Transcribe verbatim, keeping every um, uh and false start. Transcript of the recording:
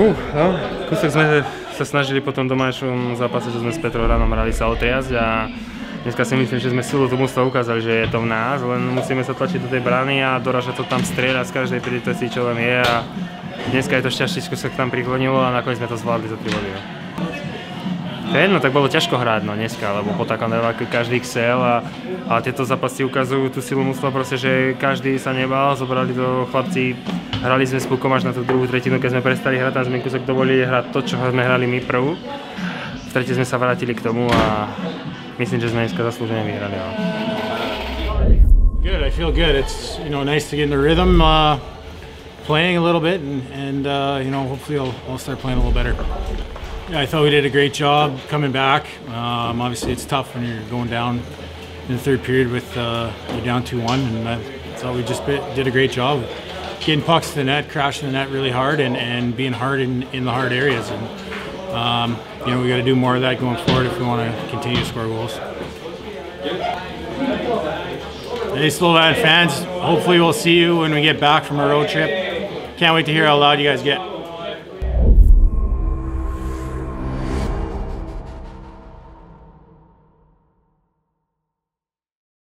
Fú, no, kúsok sme sa snažili potom v domáčom zápase, že sme s Petroranom hrali sa otriasť a dneska si myslím, že sme silu tomu sa ukázali, že je to v nás, len musíme sa tlačiť do tej brány a doražať to tam strieľať z každej príležitosti, čo len je a dneska je to šťastíčko sa tam priklonilo a nakoniec sme to zvládli za tri body. Jedno, tak bolo ťažko hrať no, dneska, lebo po takom každý chcel a, a tieto zápasy ukazujú tú silu mužstva, proste, že každý sa nebal, zobrali do chlapci, hrali sme s pukom až na tú druhú tretinu, keď sme prestali hrať, tam sme kúsok dovolili hrať to, čo sme hrali my prvú. V tretej sme sa vrátili k tomu a myslím, že sme dneska zaslúžene vyhrali. No. Good, I feel good. It's, you know, nice to get in the rhythm, uh, playing a little bit and, and uh, you know, hopefully I'll, I'll start playing a little better. I thought we did a great job coming back. Um, obviously, it's tough when you're going down in the third period with uh, you're down two one, and I thought we just bit, did a great job getting pucks to the net, crashing the net really hard, and, and being hard in, in the hard areas. And um, you know, we got to do more of that going forward if we want to continue to score goals. Hey, Slovan fans! Hopefully, we'll see you when we get back from our road trip. Can't wait to hear how loud you guys get.